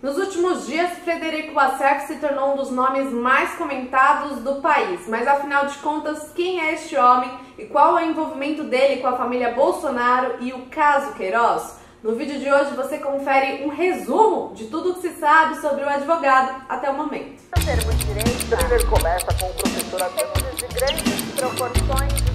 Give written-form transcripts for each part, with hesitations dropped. Nos últimos dias, Frederick Wassef se tornou um dos nomes mais comentados do país. Mas, afinal de contas, quem é este homem e qual é o envolvimento dele com a família Bolsonaro e o caso Queiroz? No vídeo de hoje você confere um resumo de tudo o que se sabe sobre o advogado até o momento. O thriller começa com o professor Adélio de grandes proporções.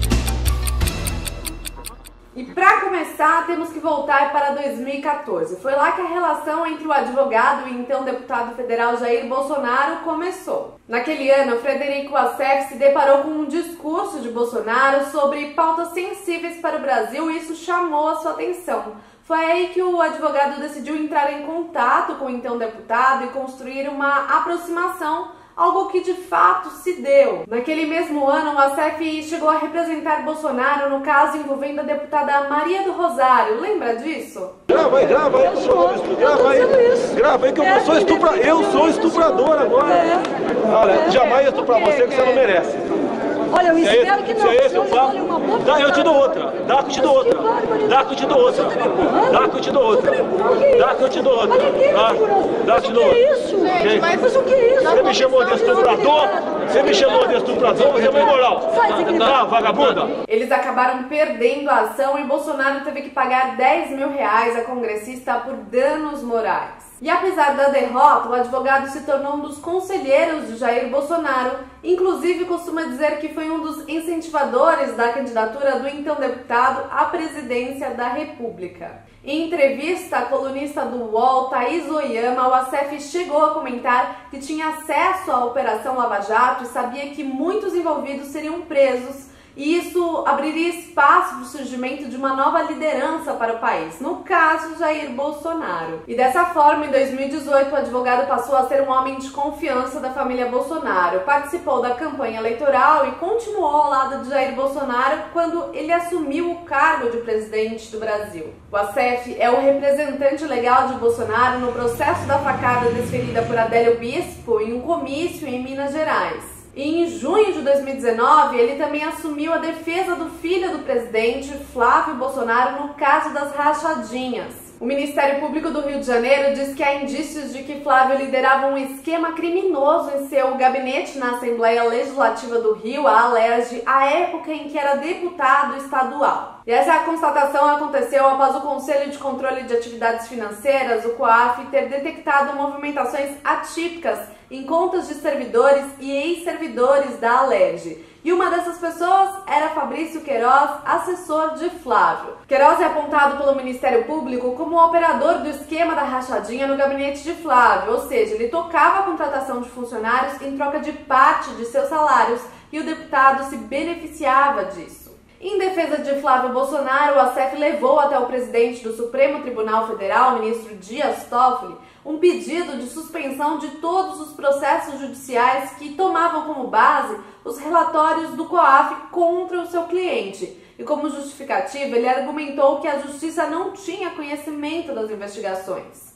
E para começar, temos que voltar para 2014. Foi lá que a relação entre o advogado e então deputado federal Jair Bolsonaro começou. Naquele ano, Frederick Wassef se deparou com um discurso de Bolsonaro sobre pautas sensíveis para o Brasil e isso chamou a sua atenção. Foi aí que o advogado decidiu entrar em contato com o então deputado e construir uma aproximação, algo que de fato se deu. Naquele mesmo ano, a CEFI chegou a representar Bolsonaro no caso envolvendo a deputada Maria do Rosário. Lembra disso? Grava aí que eu sou estuprador. Eu sou estuprador agora. Olha, jamais estuprar você que você não merece. Olha, eu espero que não. Eu te dou outra. Dá que eu te dou outra. Mas o que é isso? Você me chamou de estuprador? Você é uma imoral. Tá, vagabunda? Eles acabaram perdendo a ação e Bolsonaro teve que pagar 10 mil reais a congressista por danos morais. E apesar da derrota, o advogado se tornou um dos conselheiros de Jair Bolsonaro. Inclusive, costuma dizer que foi um dos incentivadores da candidatura do então deputado à presidência da República. Em entrevista, a colunista do UOL, Thaís Oyama, Wassef chegou a comentar que tinha acesso à Operação Lava Jato e sabia que muitos envolvidos seriam presos, e isso abriria espaço para o surgimento de uma nova liderança para o país, no caso Jair Bolsonaro. E dessa forma, em 2018, o advogado passou a ser um homem de confiança da família Bolsonaro, participou da campanha eleitoral e continuou ao lado de Jair Bolsonaro quando ele assumiu o cargo de presidente do Brasil. Wassef é o representante legal de Bolsonaro no processo da facada desferida por Adélio Bispo em um comício em Minas Gerais. E em junho de 2019, ele também assumiu a defesa do filho do presidente, Flávio Bolsonaro, no caso das rachadinhas. O Ministério Público do Rio de Janeiro diz que há indícios de que Flávio liderava um esquema criminoso em seu gabinete na Assembleia Legislativa do Rio, a ALERJ, à época em que era deputado estadual. E essa constatação aconteceu após o Conselho de Controle de Atividades Financeiras, o COAF, ter detectado movimentações atípicas em contas de servidores e ex-servidores da ALERJ. E uma dessas pessoas era Fabrício Queiroz, assessor de Flávio. Queiroz é apontado pelo Ministério Público como o operador do esquema da rachadinha no gabinete de Flávio, ou seja, ele tocava a contratação de funcionários em troca de parte de seus salários e o deputado se beneficiava disso. Em defesa de Flávio Bolsonaro, Wassef levou até o presidente do Supremo Tribunal Federal, ministro Dias Toffoli, um pedido de suspensão de todos os processos judiciais que tomavam como base os relatórios do COAF contra o seu cliente. E como justificativa, ele argumentou que a justiça não tinha conhecimento das investigações.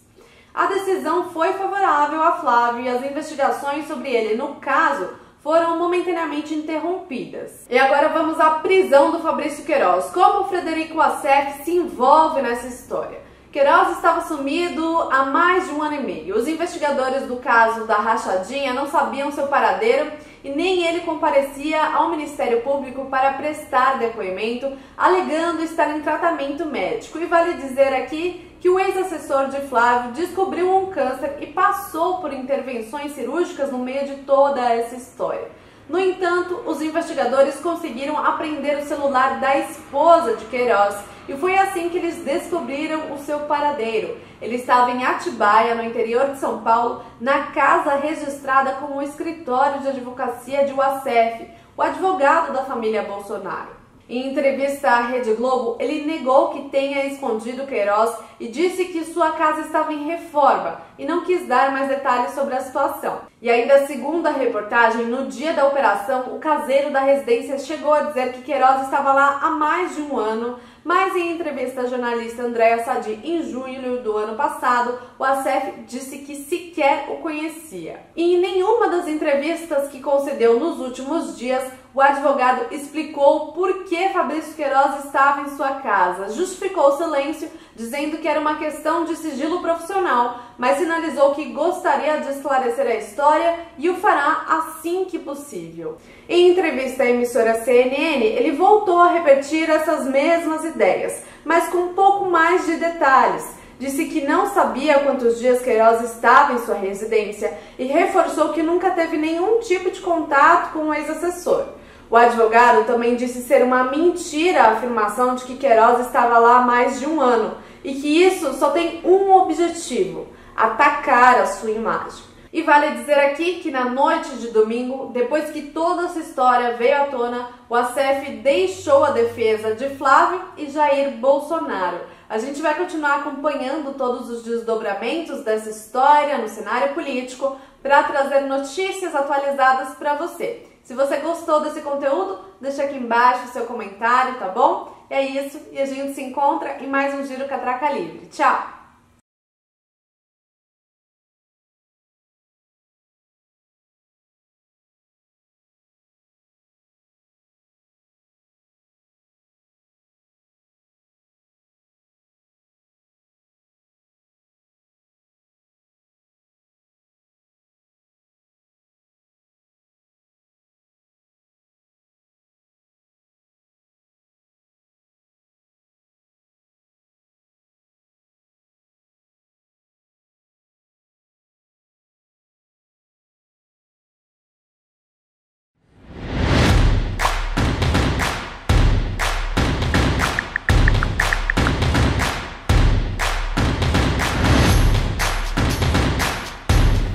A decisão foi favorável a Flávio e as investigações sobre ele, no caso, foram momentaneamente interrompidas. E agora vamos à prisão do Fabrício Queiroz. Como o Frederick Wassef se envolve nessa história? Queiroz estava sumido há mais de um ano e meio. Os investigadores do caso da rachadinha não sabiam seu paradeiro e nem ele comparecia ao Ministério Público para prestar depoimento, alegando estar em tratamento médico. E vale dizer aqui que o ex-assessor de Flávio descobriu um câncer e passou por intervenções cirúrgicas no meio de toda essa história. No entanto, os investigadores conseguiram apreender o celular da esposa de Queiroz e foi assim que eles descobriram o seu paradeiro. Ele estava em Atibaia, no interior de São Paulo, na casa registrada como o escritório de advocacia de Wassef, o advogado da família Bolsonaro. Em entrevista à Rede Globo, ele negou que tenha escondido Queiroz e disse que sua casa estava em reforma e não quis dar mais detalhes sobre a situação. E ainda segundo a reportagem, no dia da operação, o caseiro da residência chegou a dizer que Queiroz estava lá há mais de um ano, mas em entrevista à jornalista Andréa Sadi em junho do ano passado, Wassef disse que sequer o conhecia. E em nenhuma das entrevistas que concedeu nos últimos dias, o advogado explicou por que Fabrício Queiroz estava em sua casa, justificou o silêncio, dizendo que era uma questão de sigilo profissional, mas sinalizou que gostaria de esclarecer a história e o fará assim que possível. Em entrevista à emissora CNN, ele voltou a repetir essas mesmas ideias, mas com um pouco mais de detalhes. Disse que não sabia quantos dias Queiroz estava em sua residência e reforçou que nunca teve nenhum tipo de contato com o ex-assessor. O advogado também disse ser uma mentira a afirmação de que Queiroz estava lá há mais de um ano e que isso só tem um objetivo: atacar a sua imagem. E vale dizer aqui que na noite de domingo, depois que toda essa história veio à tona, o Wassef deixou a defesa de Flávio e Jair Bolsonaro. A gente vai continuar acompanhando todos os desdobramentos dessa história no cenário político para trazer notícias atualizadas para você. Se você gostou desse conteúdo, deixa aqui embaixo o seu comentário, tá bom? É isso, e a gente se encontra em mais um Giro Catraca Livre. Tchau!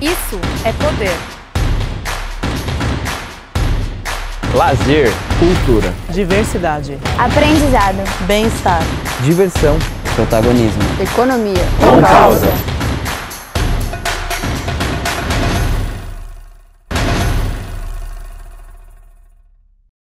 Isso é poder. Lazer. Cultura. Diversidade. Aprendizado. Bem-estar. Diversão. Protagonismo. Economia. Com causa.